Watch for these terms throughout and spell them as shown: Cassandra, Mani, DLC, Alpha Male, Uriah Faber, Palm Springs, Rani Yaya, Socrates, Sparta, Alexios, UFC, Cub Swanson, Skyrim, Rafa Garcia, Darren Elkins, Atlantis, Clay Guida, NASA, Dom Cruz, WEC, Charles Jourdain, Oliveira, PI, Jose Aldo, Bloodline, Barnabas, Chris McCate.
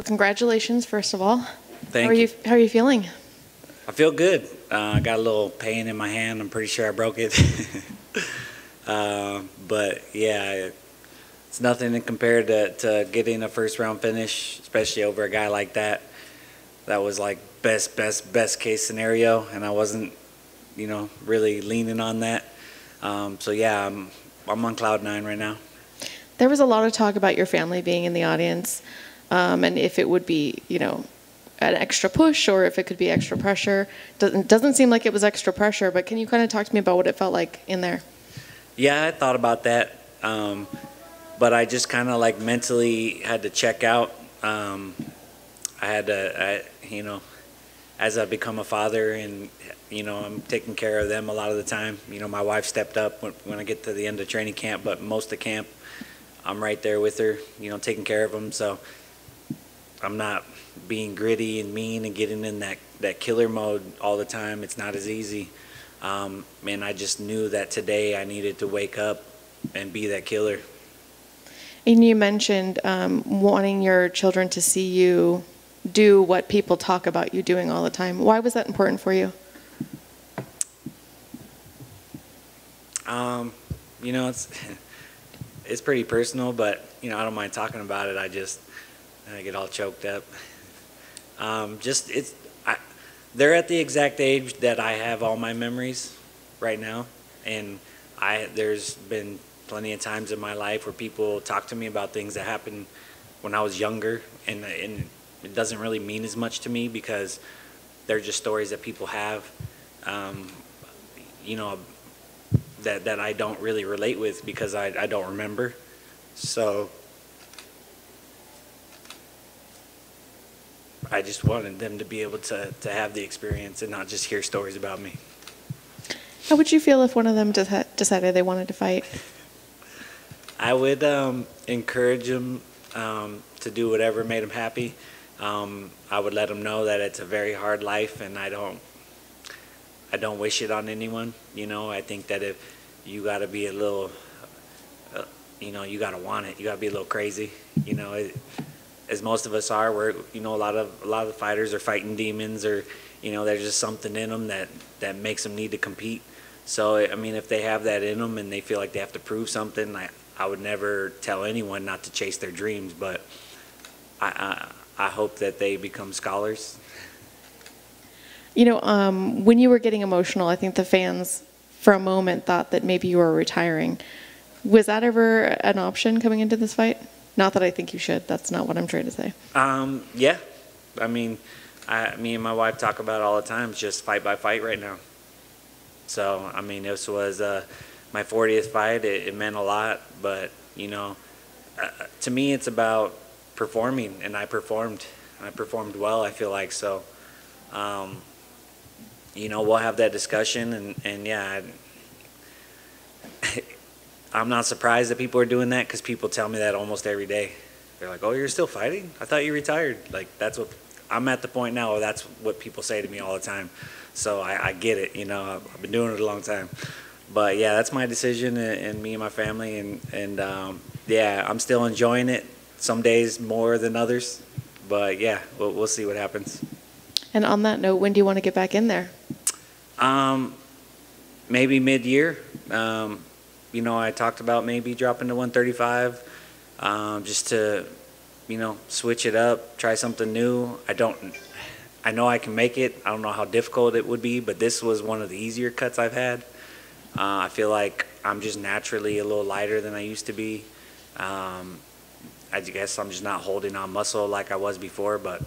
Well, congratulations, first of all. Thank you. How are you feeling? I feel good. I got a little pain in my hand. I'm pretty sure I broke it. But yeah, it's nothing compared to getting a first-round finish, especially over a guy like that. That was like best case scenario, and I wasn't, you know, really leaning on that. So yeah, I'm on cloud nine right now. There was a lot of talk about your family being in the audience, and if it would be, you know, an extra push or if it could be extra pressure. Doesn't seem like it was extra pressure, but can you kind of talk to me about what it felt like in there? Yeah, I thought about that, but I just kind of like mentally had to check out. I had to, you know, as I become a father and, you know, I'm taking care of them a lot of the time. You know, my wife stepped up when I get to the end of training camp, but most of camp, I'm right there with her, you know, taking care of them. So I'm not being gritty and mean and getting in that killer mode all the time. It's not as easy. And I just knew that today I needed to wake up and be that killer. And you mentioned wanting your children to see you do what people talk about you doing all the time. Why was that important for you? You know, it's pretty personal, but, you know, I don't mind talking about it. I get all choked up. They're at the exact age that I have all my memories right now, and there's been plenty of times in my life where people talk to me about things that happened when I was younger, and it doesn't really mean as much to me because they're just stories that people have, you know, that I don't really relate with because I don't remember. So I just wanted them to be able to have the experience and not just hear stories about me. How would you feel if one of them decided they wanted to fight? I would encourage them to do whatever made them happy. I would let them know that it's a very hard life, and I don't wish it on anyone. You know, I think that if you got to be a little, you know, you got to want it. You got to be a little crazy. You know, as most of us are, we're, you know, a lot of the fighters are fighting demons, or, you know, there's just something in them that makes them need to compete. So I mean, if they have that in them and they feel like they have to prove something, I would never tell anyone not to chase their dreams, but I hope that they become scholars. You know, when you were getting emotional, I think the fans for a moment thought that maybe you were retiring. Was that ever an option coming into this fight? Not that I think you should. That's not what I'm trying to say. Yeah. I mean, me and my wife talk about it all the time. It's just fight by fight right now. So, I mean, this was my 40th fight. It meant a lot. But, you know, to me it's about performing. And I performed. I performed well, I feel like. So, you know, we'll have that discussion. And yeah, I'm not surprised that people are doing that because people tell me that almost every day. They're like, "Oh, you're still fighting? I thought you retired." Like, that's what I'm at the point now. That's what people say to me all the time. So I get it. You know, I've been doing it a long time. But yeah, that's my decision, and me and my family, and yeah, I'm still enjoying it. Some days more than others, but yeah, we'll see what happens. And on that note, when do you want to get back in there? Maybe mid-year. You know, I talked about maybe dropping to 135 just to, you know, switch it up, try something new. I know I can make it. I don't know how difficult it would be, but this was one of the easier cuts I've had. I feel like I'm just naturally a little lighter than I used to be. I guess I'm just not holding on muscle like I was before, but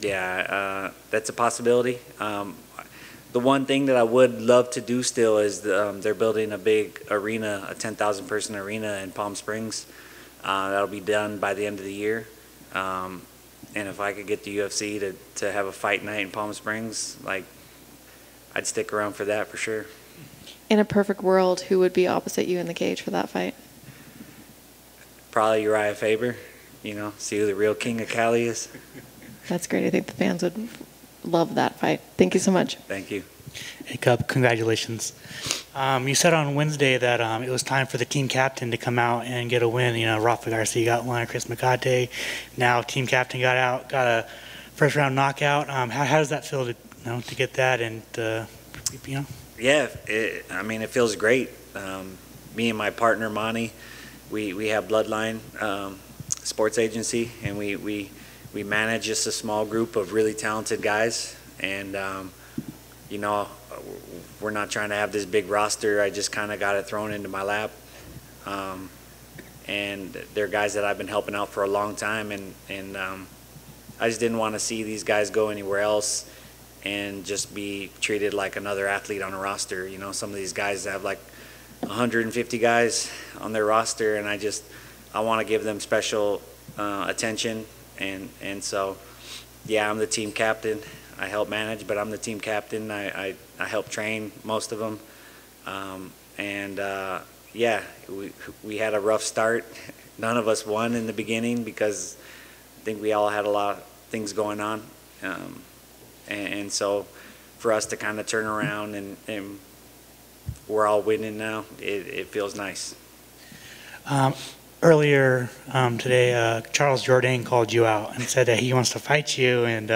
yeah, that's a possibility. The one thing that I would love to do still is they're building a big arena, a 10,000 person arena in Palm Springs. That'll be done by the end of the year. And if I could get the UFC to have a fight night in Palm Springs, like, I'd stick around for that for sure. In a perfect world, who would be opposite you in the cage for that fight? Probably Uriah Faber, you know, see who the real king of Cali is. That's great. I think the fans would love that fight. Thank you so much. Thank you. Hey, Cub, congratulations. You said on Wednesday that it was time for the team captain to come out and get a win. You know, Rafa Garcia got one, Chris McCate. Now team captain got out, got a first round knockout. How does that feel to, to get that and, Yeah, I mean, it feels great. Me and my partner, Mani, we have Bloodline Sports Agency, and we manage just a small group of really talented guys. And, you know, we're not trying to have this big roster. I just kind of got it thrown into my lap. And they're guys that I've been helping out for a long time. And I just didn't want to see these guys go anywhere else and just be treated like another athlete on a roster. You know, some of these guys have like 150 guys on their roster, and I want to give them special attention. And so, yeah, I'm the team captain. I help manage, but I'm the team captain. I help train most of them. Yeah, we had a rough start. None of us won in the beginning because I think we all had a lot of things going on. And so for us to kind of turn around and we're all winning now, it feels nice. Earlier today, Charles Jourdain called you out and said that he wants to fight you, and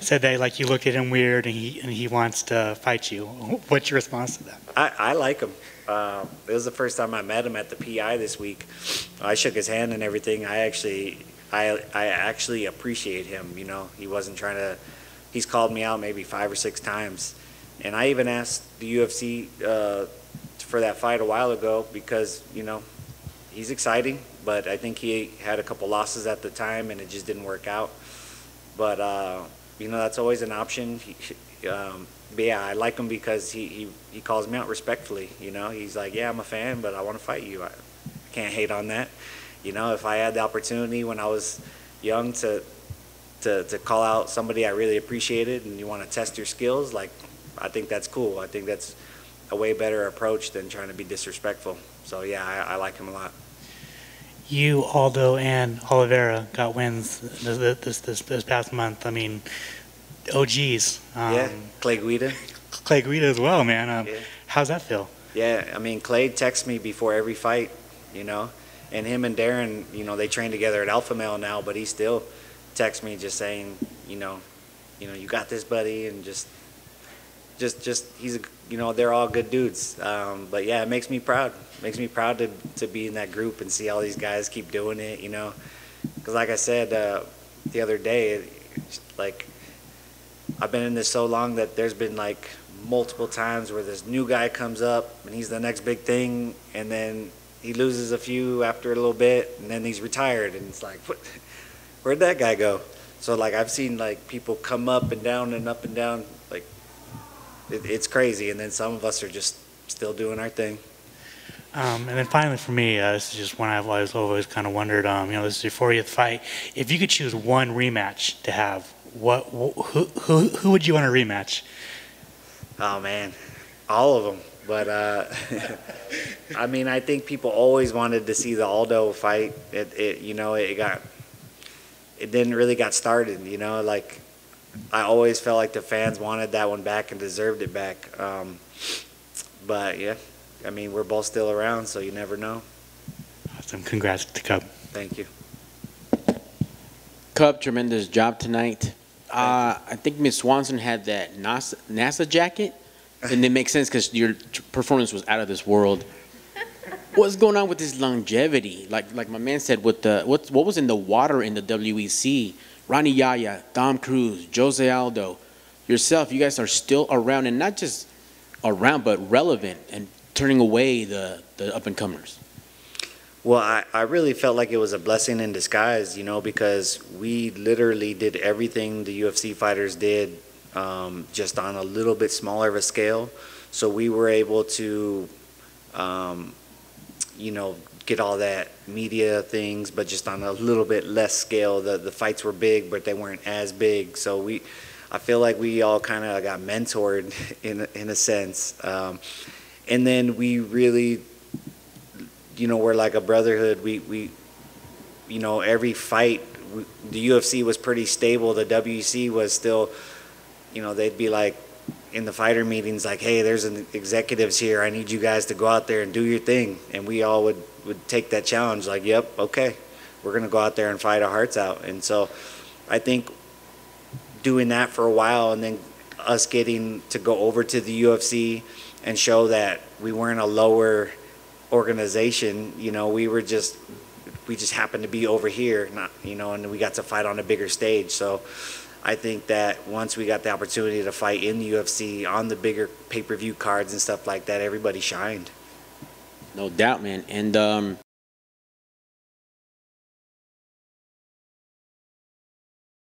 said that like you look at him weird and he wants to fight you. What's your response to that? I like him. It was the first time I met him at the PI this week. I shook his hand and everything. I actually appreciate him. You know, he wasn't trying to. He's called me out maybe 5 or 6 times, and I even asked the UFC for that fight a while ago because he's exciting, but I think he had a couple losses at the time and it just didn't work out. But that's always an option. But yeah, I like him because he calls me out respectfully. He's like, yeah, I'm a fan, but I want to fight you. I can't hate on that. If I had the opportunity when I was young to call out somebody I really appreciated and you want to test your skills, like, I think that's cool. I think that's a way better approach than trying to be disrespectful. So yeah, I like him a lot. You, Aldo, and Oliveira got wins this past month. I mean, OGs. Yeah, Clay Guida. Clay Guida as well, man. Yeah. How's that feel? Yeah, I mean, Clay texts me before every fight, and him and Darren, they train together at Alpha Male now, but he still texts me just saying, you got this, buddy, and just he's a, they're all good dudes. But yeah, it makes me proud. It makes me proud to be in that group and see all these guys keep doing it, Because like I said the other day, like I've been in this so long that there's been like multiple times where this new guy comes up and he's the next big thing, and then he loses a few after a little bit, and then he's retired, and it's like, what? Where'd that guy go? So like I've seen like people come up and down and up and down. Like it's crazy, and then some of us are just still doing our thing. And then finally for me, this is just one I've always kind of wondered, this is your 40th fight. If you could choose one rematch to have, who would you want to rematch? Oh man, all of them. But I mean, I think people always wanted to see the Aldo fight. It didn't really got started, like I always felt like the fans wanted that one back and deserved it back. But yeah, I mean, we're both still around, so you never know. Awesome. Congrats to Cub. Thank you. Cub, tremendous job tonight. I think Ms. Swanson had that NASA jacket, and it makes sense because your performance was out of this world. What's going on with this longevity? Like my man said, with the what was in the water in the WEC? Rani Yaya, Dom Cruz, Jose Aldo, yourself. You guys are still around, and not just around, but relevant and turning away the up and comers. Well, I really felt like it was a blessing in disguise, because we literally did everything the UFC fighters did, just on a little bit smaller of a scale. So we were able to. Get all that media things, but just on a little bit less scale. The fights were big, but they weren't as big. So I feel like we all kind of got mentored in a sense. And then we really, we're like a brotherhood. We every fight, the UFC was pretty stable. The WEC was still, they'd be like, in the fighter meetings like, hey, there's an executives here. I need you guys to go out there and do your thing. And we all would take that challenge like, yep, okay, we're going to go out there and fight our hearts out. And so I think doing that for a while and then us getting to go over to the UFC and show that we weren't a lower organization, you know, we just happened to be over here, not, you know, and we got to fight on a bigger stage. So I think that once we got the opportunity to fight in the UFC on the bigger pay-per-view cards and stuff like that, everybody shined. No doubt, man. And